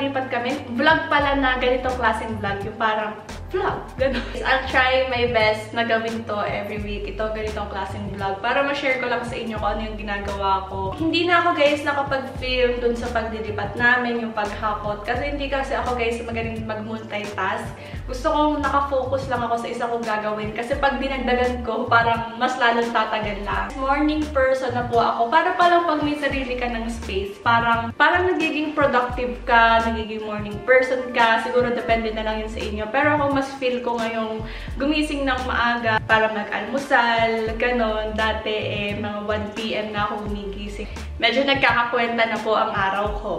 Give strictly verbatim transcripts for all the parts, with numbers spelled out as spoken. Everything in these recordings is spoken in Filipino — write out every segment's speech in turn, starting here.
nakalipat kami. Vlog pala na ganitong klaseng vlog. Yung parang vlog. Ganun. I'll try my best na gawin to every week. Ito, ganitong klaseng vlog. Para ma-share ko lang sa inyo kung ano yung ginagawa ko. Hindi na ako guys nakapag-film dun sa pagdilipat namin, yung paghakot. Kasi hindi kasi ako guys magaling mag-multitask. Gusto kong nakafocus lang ako sa isa kong gagawin. Kasi pag dinagdagan ko, parang mas lalong tatagal lang. Morning person na po ako. Para palang pag may sarili ka ng space, parang, parang nagiging productive ka, nagiging morning person ka. Siguro depende na lang yun sa inyo. Pero ako mas feel ko ngayong gumising ng maaga para mag-almusal, ganon. Dati eh, mga one p m na ako gumigising. Medyo nagkakakwenta na po ang araw ko.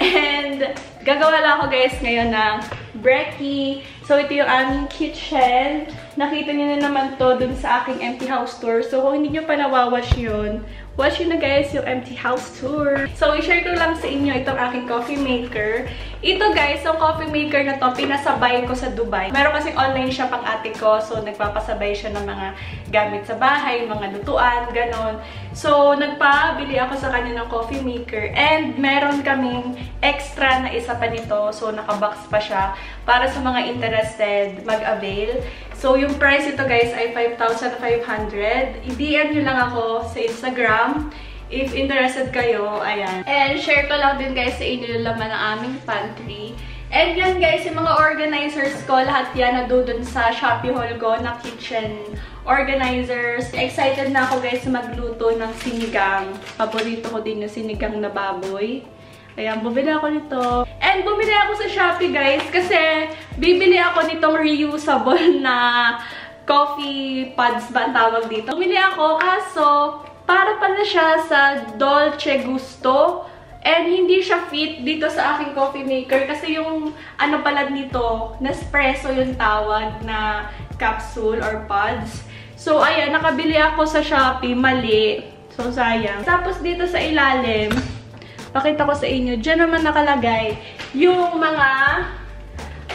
And gagawa lang ako guys ngayon ng brekkie. So ito yung aming kitchen. Nakita niyo na naman to dun sa aking empty house tour. So kung hindi niyo pa nawawash yun, watch yun na guys yung empty house tour. So i-share ko lang sa inyo itong aking coffee maker. Ito guys, yung coffee maker na to, pinasabay ko sa Dubai. Meron kasing online shop ang ate ko. So nagpapasabay siya ng mga gamit sa bahay, mga lutuan, ganon. So nagpabili ako sa kanya ng coffee maker. And meron kaming extra na isa pa nito. So nakabox pa siya para sa mga interested mag-avail. So yung price ito guys ay five thousand five hundred. I-D M nyo lang ako sa Instagram if interested kayo. Ayan. And share ko lang din guys sa inyo yung laman ng aming pantry. And yan guys, yung mga organizers ko, lahat yan nadudun sa Shopee haul ko na kitchen organizers. Excited na ako guys magluto ng sinigang. Paborito ko din yung sinigang na baboy. Ayan, bumili ako nito. And bumili ako sa Shopee, guys, kasi bibili ako nitong reusable na coffee pods ba ang tawag dito. Bumili ako, kaso para pala siya sa Dolce Gusto. And hindi siya fit dito sa aking coffee maker kasi yung ano pala nito, Nespresso yung tawag na capsule or pods. So, ayan, nakabili ako sa Shopee, mali. So, sayang. Tapos dito sa ilalim, pakita ko sa inyo, diyan naman nakalagay yung mga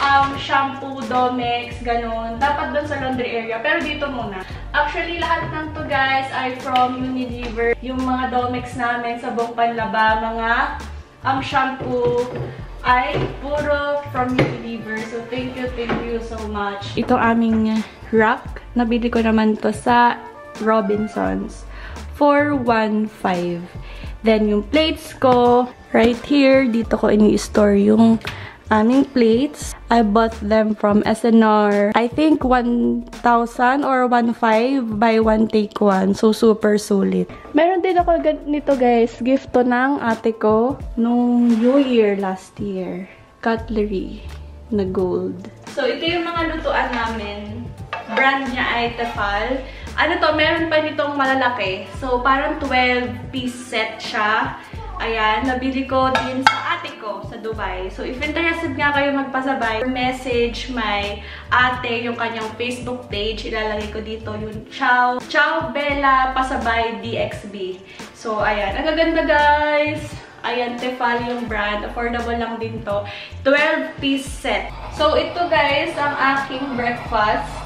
um, shampoo, Domex, ganun. Dapat doon sa laundry area, pero dito muna. Actually, lahat ng to guys ay from Unilever. Yung mga Domex namin sa buong panlaba, mga um, shampoo ay puro from Unilever. So, thank you, thank you so much. Ito aming rack. Nabili ko naman to sa Robinsons. four one five. Then, yung plates ko, right here, dito ko ini-store yung aming plates. I bought them from S N R. I think one thousand or one five by one take one. So, super sulit. Meron din ako nito, guys. Gift to ng ate ko nung New Year last year. Cutlery na gold. So, ito yung mga lutuan namin. Brand niya ay Tefal. Ano to, meron pa nitong malalaki. So, parang twelve piece set siya. Ayan, nabili ko din sa ate ko sa Dubai. So, if interested nga kayo magpasabay, message my ate yung kanyang Facebook page. Ilalagay ko dito yung Ciao, Ciao Bella Pasabay D X B. So, ayan. Ang gaganda, guys! Ayan, Tefal yung brand. Affordable lang din to. twelve piece set. So, ito guys, ang aking breakfast.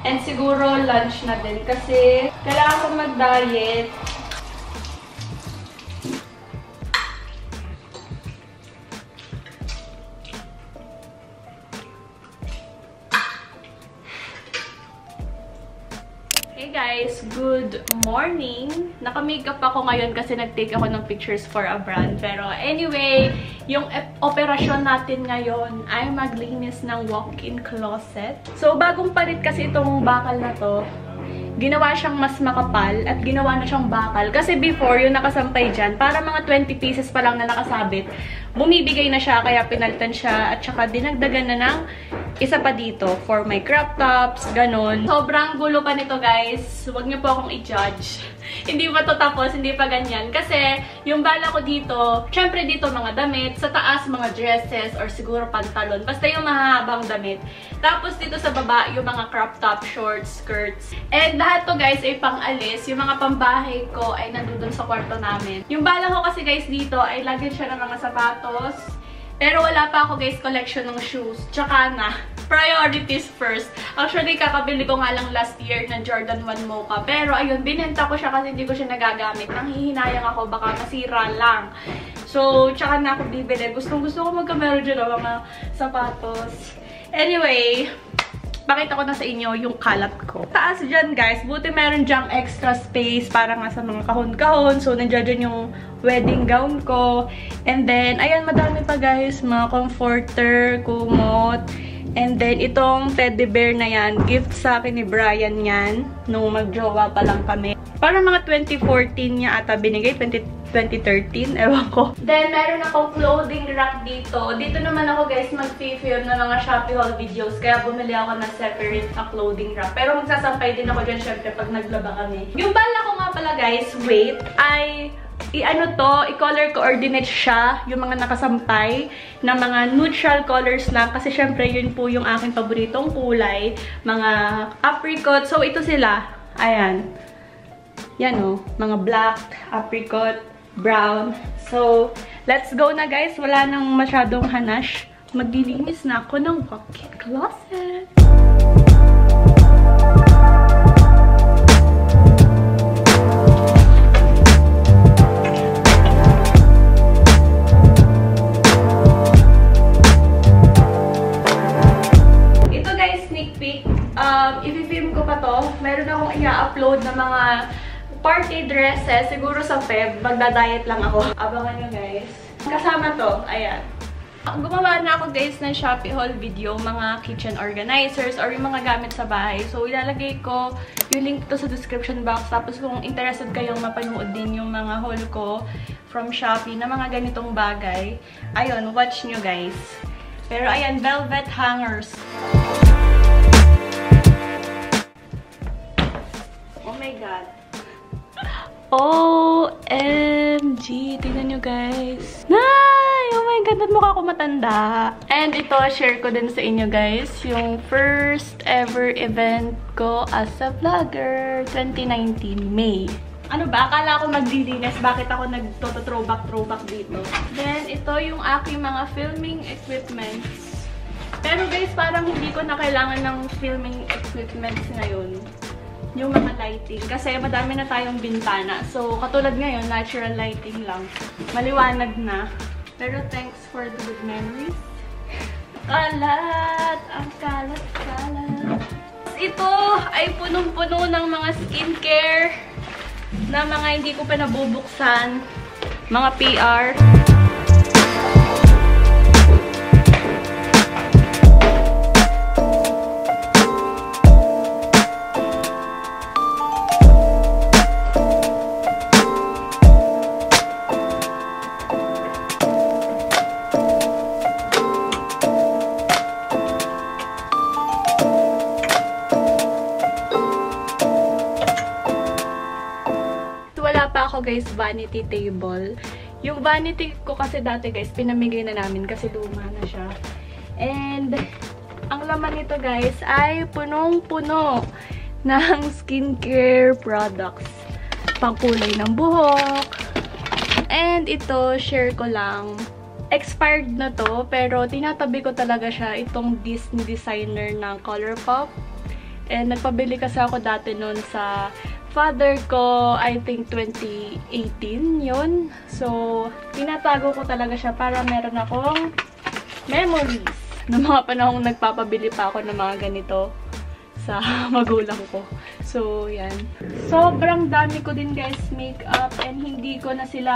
And siguro lunch na din kasi kailangan ko mag-diet. Hey guys, good morning! Naka-makeup ako ngayon kasi nag-take ako ng pictures for a brand. Pero anyway, yung operasyon natin ngayon ay maglinis ng walk-in closet. So, bagong palit kasi itong bakal na to. Ginawa siyang mas makapal at ginawa na siyang bakal. Kasi before, yung nakasampay dyan, para mga twenty pieces pa lang na nakasabit, bumibigay na siya kaya pinalitan siya at saka dinagdagan na ng isa pa dito for my crop tops, ganun. Sobrang gulo pa nito guys. Huwag niyo po akong i-judge. Hindi pa to tapos, hindi pa ganyan. Kasi yung bala ko dito, syempre dito mga damit, sa taas mga dresses or siguro pantalon. Basta yung mahabang damit. Tapos dito sa baba, yung mga crop top, shorts, skirts. And lahat to guys ay pang-alis. Yung mga pambahay ko ay nandun sa kwarto namin. Yung bala ko kasi guys dito ay lagyan siya ng mga sapatos. Pero wala pa ako guys collection ng shoes. Tsaka na, priorities first. Actually, kakabili ko nga lang last year ng Jordan one Mocha. Pero ayun, binenta ko siya kasi hindi ko siya nagagamit. Nang hihinayang ako, baka masira lang. So, tsaka na ako bibili. Gustong gusto ko magkamero dyan ang mga sapatos. Anyway, pakita ko na sa inyo yung kalat ko. Taas dyan guys, buti meron dyang extra space para nga sa mga kahon-kahon. So, nandiyan dyan yung wedding gown ko. And then, ayan, madami pa guys, mga comforter, kumot. And then, itong teddy bear na yan, gift sa akin ni Brian yan, nung mag-jowa pa lang kami. Para mga twenty fourteen niya ata binigay, twenty thirteen, ewan ko. Then, meron akong clothing rack dito. Dito naman ako, guys, mag-film na mga Shopee haul videos. Kaya bumili ako ng separate na clothing rack. Pero magsasampay din ako dyan, syempre, pag naglaba kami. Yung bala ko nga pala, guys, wait, ay i-ano to, i-color coordinate siya, yung mga nakasampay, na mga neutral colors lang. Kasi, syempre, yun po yung aking paboritong kulay. Mga apricot. So, ito sila. Ayan. Yan, oh. Mga black, apricot, brown. So, let's go na guys. Wala nang masyadong hanash. Maglilinis na ako ng walk-in closet. Ito guys, sneak peek. Um, i-film ko pa to. Meron akong i-upload na mga party dresses, siguro sa Feb, magda-diet lang ako. Abangan nyo guys. Kasama to, ayan. Gumawa na ako guys ng Shopee haul video, mga kitchen organizers or yung mga gamit sa bahay. So, ilalagay ko yung link to sa description box. Tapos kung interested kayong mapanood din yung mga haul ko from Shopee na mga ganitong bagay, ayun, watch nyo guys. Pero ayan, velvet hangers. Oh my god. O M G! Tingnan nyo, guys. Nay! Oh my God! Ba't mukha ko matanda? And ito, share ko din sa inyo, guys. Yung first ever event ko as a vlogger. twenty nineteen, May. Ano ba? Akala ko magdilinis. Bakit ako nagtoto-throwback-throwback dito? Then, ito yung aking mga filming equipments. Pero guys, parang hindi ko na kailangan ng filming equipments ngayon. Yung mga lighting. Kasi madami na tayong bintana. So, katulad ngayon, natural lighting lang. Maliwanag na. Pero thanks for the good memories. Kalat! Ang kalat, kalat. Ito ay punong-puno ng mga skincare na mga hindi ko pa nabubuksan. Mga P R. Guys, vanity table. Yung vanity ko kasi dati guys, pinamigay na namin kasi luma na siya. And, ang laman nito guys ay punong-puno ng skincare products. Pangkulay ng buhok. And ito, share ko lang. Expired na to, pero tinatabi ko talaga siya, itong Disney Designer ng Colourpop. And nagpabili kasi ako dati nun sa father ko, I think twenty eighteen yun. So, tinatago ko talaga siya para meron akong memories ng mga panahong nagpapabili pa ako ng mga ganito sa magulang ko. So, yan. Sobrang dami ko din guys makeup and hindi ko na sila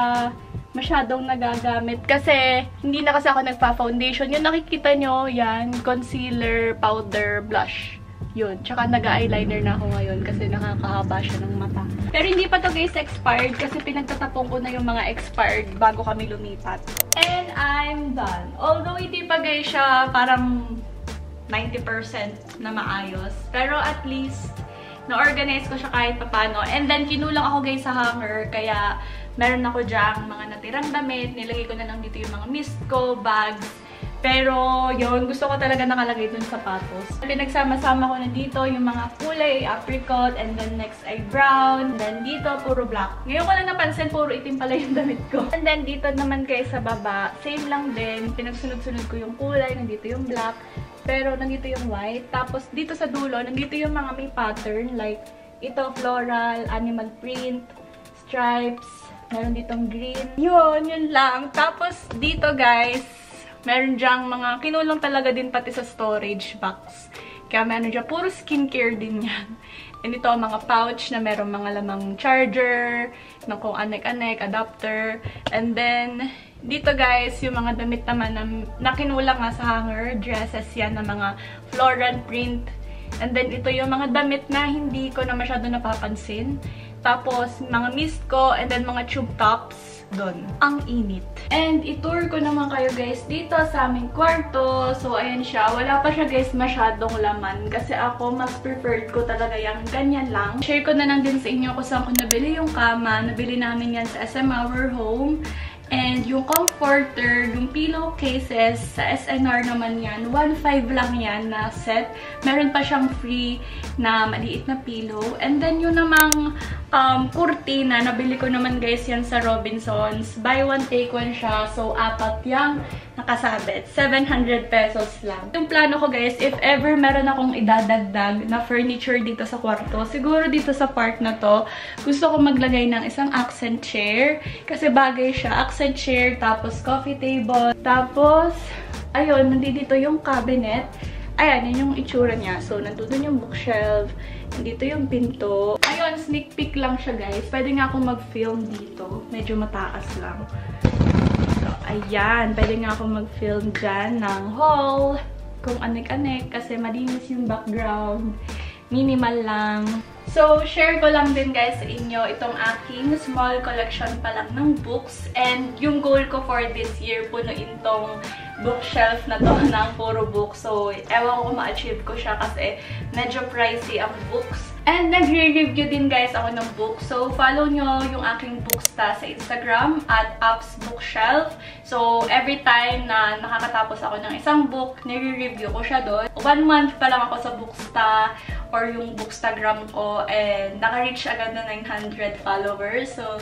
masyadong nagagamit kasi hindi na kasi ako nagpa-foundation. Yung nakikita nyo, yan, concealer, powder, blush. Yun. Tsaka nag-eyeliner na ako ngayon kasi nakakahaba siya ng mata. Pero hindi pa to guys expired kasi pinagtatapong ko na yung mga expired bago kami lumipat. And I'm done. Although hindi pa guys siya parang ninety percent na maayos. Pero at least na-organize ko siya kahit papano. And then kinulang ako guys sa hanger kaya meron ako dyang mga natirang damit. Nilagay ko na lang dito yung mga mist ko, bags. Pero yun, gusto ko talaga nakalagay dun sapatos. Pinagsama-sama ko na dito yung mga kulay, apricot, and then next ay brown. And then dito, puro black. Ngayon ko lang napansin, puro itim pala yung damit ko. And then dito naman kayo sa baba, same lang din. Pinagsunod-sunod ko yung kulay, nandito yung black. Pero nandito yung white. Tapos dito sa dulo, nandito yung mga may pattern. Like ito, floral, animal print, stripes. Meron ditong green. Yun, yun lang. Tapos dito guys, meron dyang mga kinulong talaga din pati sa storage box. Kaya meron dyang puro skincare din yan. And ito mga pouch na meron mga lamang charger, na kung anek-anek, adapter. And then, dito guys, yung mga damit naman na, na kinulang nga sa hanger, dresses yan na mga floral print. And then, ito yung mga damit na hindi ko na masyado napapansin. Tapos, mga mist ko, and then mga tube tops, doon. Ang init. And, itour ko naman kayo guys dito sa aming kwarto. So, ayan siya. Wala pa siya guys masyadong laman. Kasi ako, mas preferred ko talaga yung ganyan lang. Share ko na lang din sa inyo kung saan ko nabili yung kama. Nabili namin yan sa S M Our Home. And yung comforter, yung pillowcases, sa S N R naman yan. one five lang yan na set. Meron pa siyang free na maliit na pillow. And then yung namang um, kurtina, nabili ko naman guys yan sa Robinsons. Buy one, take one siya. So, apat yung nakasabit. seven hundred pesos lang. Yung plano ko guys, if ever meron akong idadagdag na furniture dito sa kwarto, siguro dito sa part na to, gusto ko maglagay ng isang accent chair. Kasi bagay siya. Accent chair, tapos coffee table, tapos, ayun, nandito yung cabinet. Ayan, yun yung itsura niya. So, nandun yung bookshelf, nandito yung pinto. Ayun, sneak peek lang siya, guys. Pwede nga akong mag-film dito. Medyo mataas lang. So, ayan, pwede nga akong mag-film dyan ng haul, kung anek-anek, kasi malinis yung background. Minimal lang. So, share ko lang din guys sa inyo itong aking small collection pa lang ng books. And yung goal ko for this year, punuin tong bookshelf na to ng puro books. So, ewan ko kung ma-achieve ko siya kasi medyo pricey ang books. And nagre-review din guys ako ng books. So, follow nyo yung aking booksta sa Instagram at Apps Bookshelf. So, every time na nakakatapos ako ng isang book, nire-review ko siya doon. One month pa lang ako sa booksta or yung bookstagram ko. And naka-reach agad na nine hundred followers. So,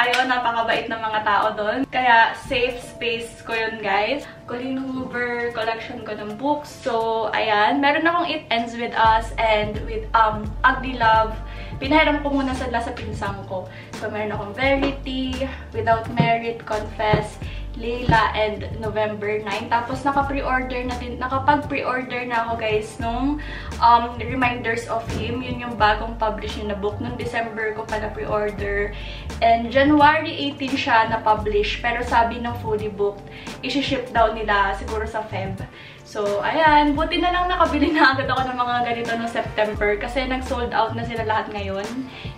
ayun, napakabait ng mga tao doon. Kaya, safe space ko yun, guys. Colleen Hoover, collection ko ng books. So, ayan. Meron akong It Ends With Us and with um Ugly Love. Pinahiram ko muna sa lasa pinsang ko. So, meron akong Verity, Without Merit, Confess, Layla, and November nine. Tapos, naka-pre-order na din. Nakapag-pre-order na ako, guys, nung um, Reminders of Him. Yun yung bagong publish na book. Nung December ko pa na-pre-order. And January eighteen siya na-publish. Pero sabi ng Fully Booked, isi-ship daw nila siguro sa Feb. So, ayan. Buti na lang nakabili na agad ako ng mga ganito noong September kasi nag-sold out na sila lahat ngayon.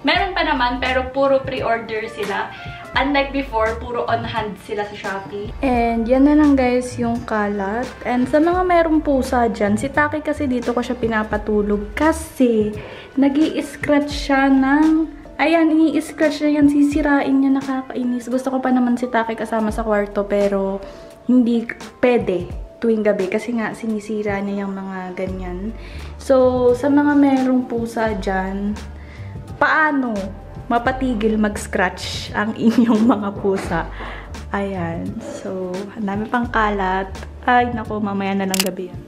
Meron pa naman, pero puro pre-order sila. Unlike before, puro on-hand sila sa Shopee. And, yan na lang guys yung kalat. And, sa mga merong pusa dyan, si Taki kasi dito ko siya pinapatulog kasi nag-i-scratch siya ng... Ayan, ini-scratch na yan. Sisirain niya, nakakainis. Gusto ko pa naman si Taki kasama sa kwarto pero hindi pwede tuwing gabi kasi nga sinisira niya yung mga ganyan. So, sa mga merong pusa dyan, paano mapatigil mag-scratch ang inyong mga pusa? Ayan. So, ang dami pang kalat. Ay, naku, mamaya na lang gabi yan.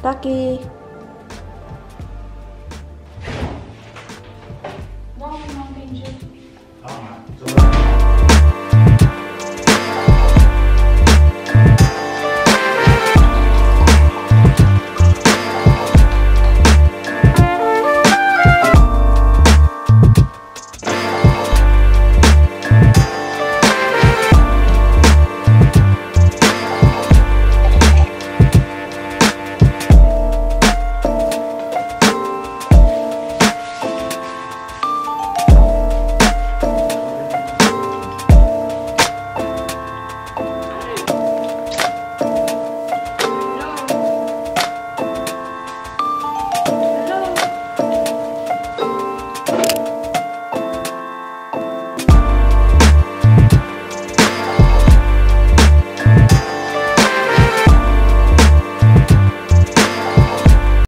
Taki!